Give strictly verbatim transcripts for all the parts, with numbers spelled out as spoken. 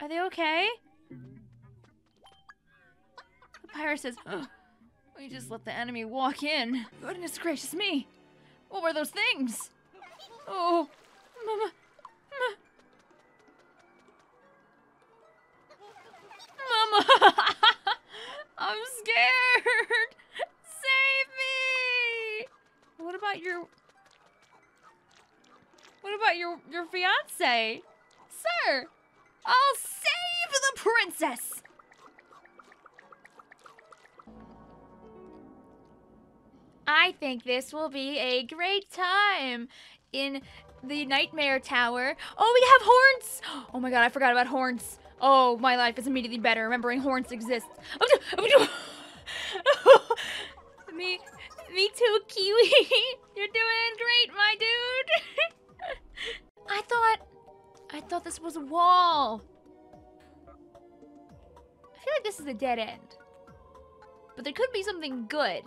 Are they okay? The pirate says, oh, we just let the enemy walk in. Goodness gracious me. What were those things? Oh, mama. Mama. I'm scared. Save me. What about your... What about your, your fiancé? Sir, I'll save the princess! I think this will be a great time in the Nightmare Tower. Oh, we have horns! Oh my god, I forgot about horns. Oh, my life is immediately better remembering horns exist. me, me too, Kiwi. You're doing great, my dude. I thought, I thought this was a wall. I feel like this is a dead end. But there could be something good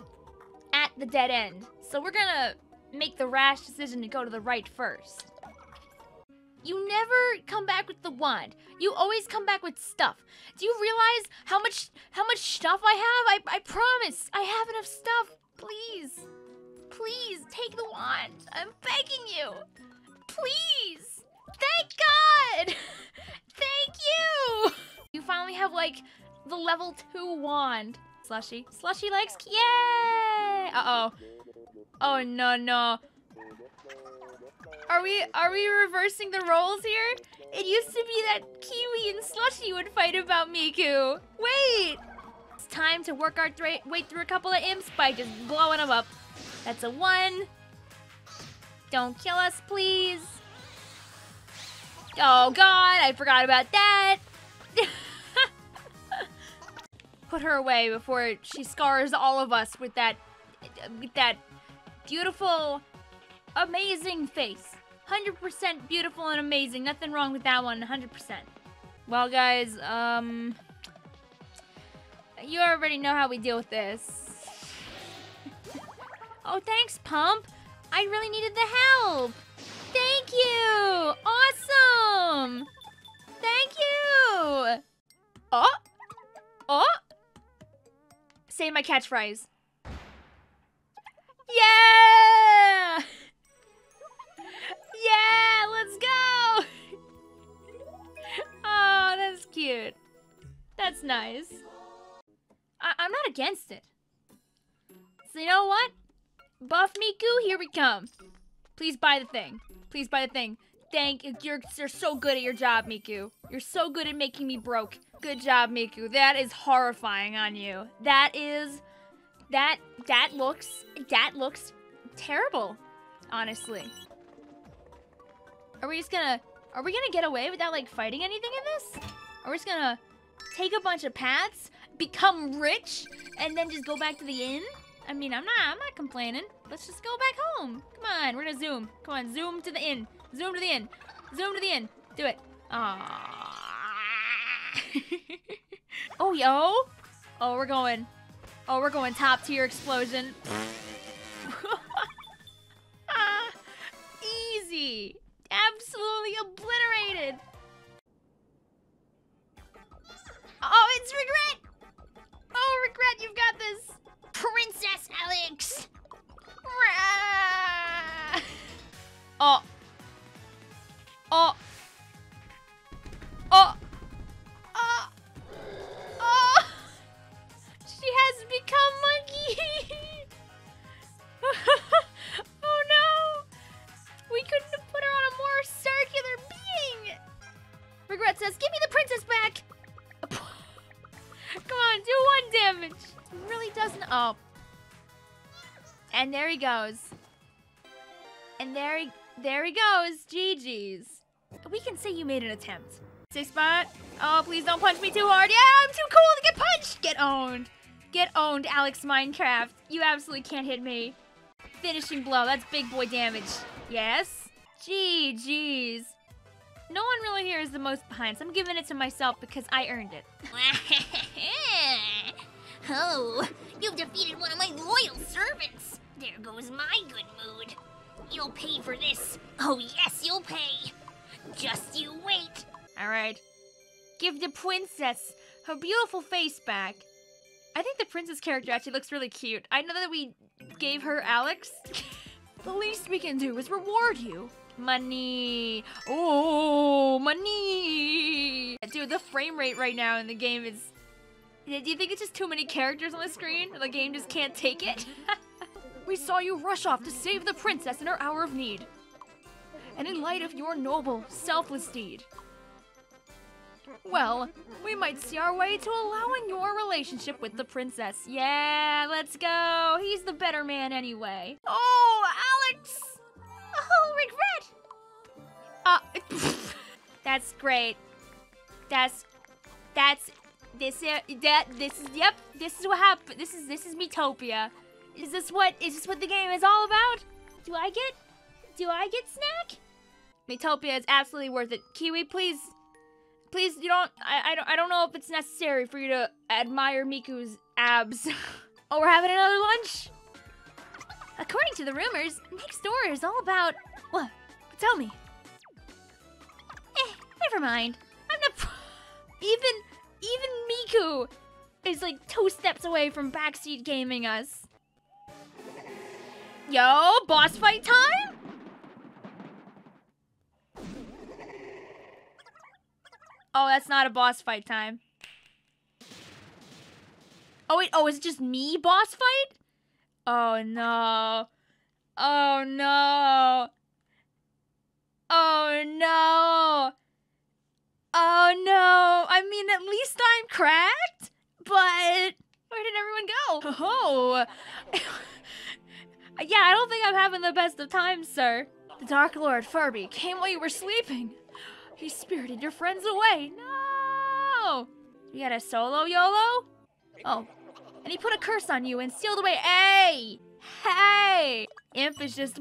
at the dead end. So we're gonna make the rash decision to go to the right first. You never come back with the wand. You always come back with stuff. Do you realize how much, how much stuff I have? I, I promise, I have enough stuff. Please, please take the wand. I'm begging you. Please! Thank God! Thank you! You finally have, like, the level two wand. Slushy. Slushy legs. Yay! Uh-oh. Oh, no, no. Are we, are we reversing the roles here? It used to be that Kiwi and Slushy would fight about Miku. Wait! It's time to work our way through a couple of imps by just blowing them up. That's a one. Don't kill us, please. Oh God, I forgot about that. Put her away before she scars all of us with that, with that beautiful, amazing face. one hundred percent beautiful and amazing. Nothing wrong with that one, one hundred percent. Well guys, um, you already know how we deal with this. Oh, thanks, Pump. I really needed the help. Thank you. Awesome. Thank you. Oh. Oh. Say my catchphrase. Yeah. Yeah, let's go. Oh, that's cute. That's nice. I I'm not against it. So you know what? Buff Miku, here we come. Please buy the thing. Please buy the thing. Thank you. You're, you're so good at your job, Miku. You're so good at making me broke. Good job, Miku. That is horrifying on you. That is... That... That looks... That looks terrible, honestly. Are we just gonna... Are we gonna get away without, like, fighting anything in this? Are we just gonna take a bunch of paths, become rich, and then just go back to the inn? I mean, I'm not, I'm not complaining. Let's just go back home. Come on, we're gonna zoom. Come on, zoom to the inn. Zoom to the inn. Zoom to the inn. Do it. Oh, yo. Oh, we're going. Oh, we're going top tier explosion. Ah, easy. Absolutely obliterated. Oh, it's regret. Oh, regret, you've got this. Princess Alex! Oh. Oh. Oh. Oh. Oh. She has become monkey! Oh no! We couldn't have put her on a more circular being! Regret says, give me the princess back! Come on, do one damage! Really doesn't. Oh, and there he goes, and there he, there he goes. G G's. We can say you made an attempt. Six spot. Oh, please don't punch me too hard. Yeah, I'm too cool to get punched. Get owned. Get owned, Alex Minecraft. You absolutely can't hit me. Finishing blow. That's big boy damage. Yes. G G's. No one really here is the most behind, so I'm giving it to myself because I earned it. Oh, you've defeated one of my loyal servants. There goes my good mood. You'll pay for this. Oh yes, you'll pay. Just you wait. All right. Give the princess her beautiful face back. I think the princess character actually looks really cute. I know that we gave her Alex. The least we can do is reward you. Money. Oh, money. Dude, the frame rate right now in the game is... Do you think it's just too many characters on the screen? Or the game just can't take it? We saw you rush off to save the princess in her hour of need. And in light of your noble, selfless deed. Well, we might see our way to allowing your relationship with the princess. Yeah, let's go. He's the better man anyway. Oh, Alex! Oh, regret! Uh, that's great. That's, that's, this, uh, that, this is, yep, this is what happened. This is, this is Miitopia. Is this what, is this what the game is all about? Do I get, do I get snack? Miitopia is absolutely worth it. Kiwi, please. Please, you don't, I, I don't I don't know if it's necessary for you to admire Miku's abs. Oh, we're having another lunch? According to the rumors, next door is all about, what? Tell me. Eh, never mind. I'm not, even, even Miku is like two steps away from backseat gaming us. Yo, boss fight time? Oh, that's not a boss fight time. Oh, wait. Oh, is it just me boss fight? Oh, no. Oh, no. Oh, no. Oh, no. I mean, at least I'm cracked, but where did everyone go? Oh. Yeah, I don't think I'm having the best of times, sir. The Dark Lord Furby came while you were sleeping. He spirited your friends away. No! You got a solo YOLO? Oh. And he put a curse on you and sealed away. Hey! Hey! Imp is just...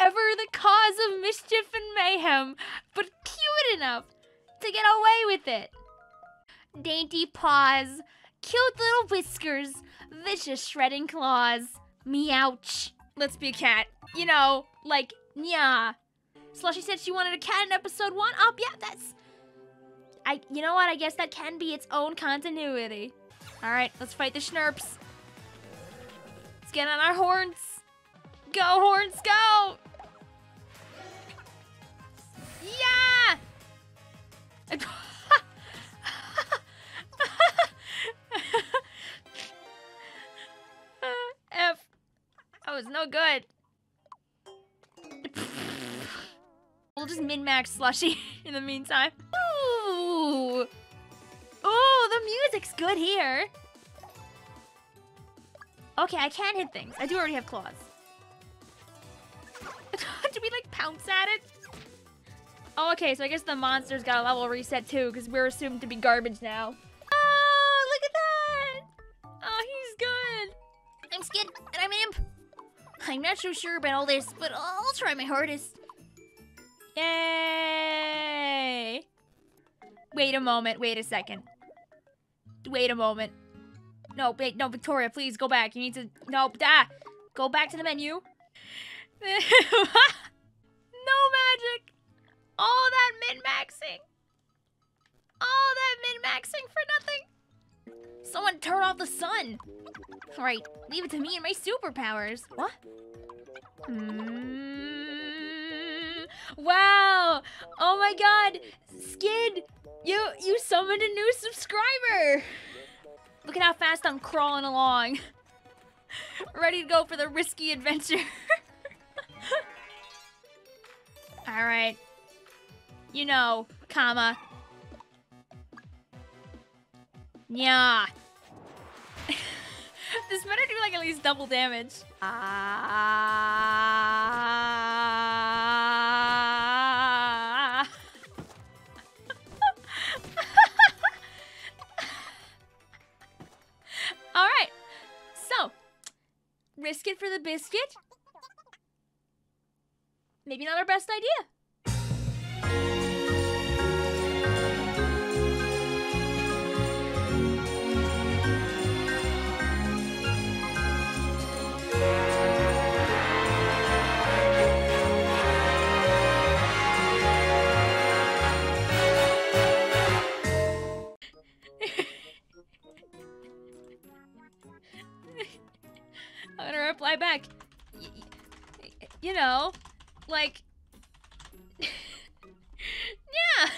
Ever the cause of mischief and mayhem, but cute enough to get away with it. Dainty paws, cute little whiskers, vicious shredding claws. Meowch. Let's be a cat. You know, like, yeah. Slushy said she wanted a cat in episode one. Oh, yeah, that's... I. You know what? I guess that can be its own continuity. All right, let's fight the schnurps. Let's get on our horns. Go, horns, go! Yeah! F. That was no good. We'll just min-max Slushy in the meantime. Ooh! Ooh, the music's good here. Okay, I can hit things. I do already have claws. Do we like pounce at it? Oh, okay, so I guess the monster's got a level reset too, because we're assumed to be garbage now. Oh, look at that! Oh, he's good. I'm Skid, and I'm an imp. I'm not so sure about all this, but I'll try my hardest. Yay! Wait a moment, wait a second. Wait a moment. No, wait, no, Victoria, please go back. You need to, no, ah, go back to the menu. No magic. All that min-maxing. All that min-maxing for nothing. Someone turn off the sun. All right, leave it to me and my superpowers. What? Hmm. Wow! Oh my god! Skid! You you summoned a new subscriber! Look at how fast I'm crawling along. Ready to go for the risky adventure. Alright. You know, comma. Yeah. This better do like at least double damage. Ah. Uh... Risk it for the biscuit? Maybe not our best idea. I'm gonna reply back. Y you know, like... Yeah!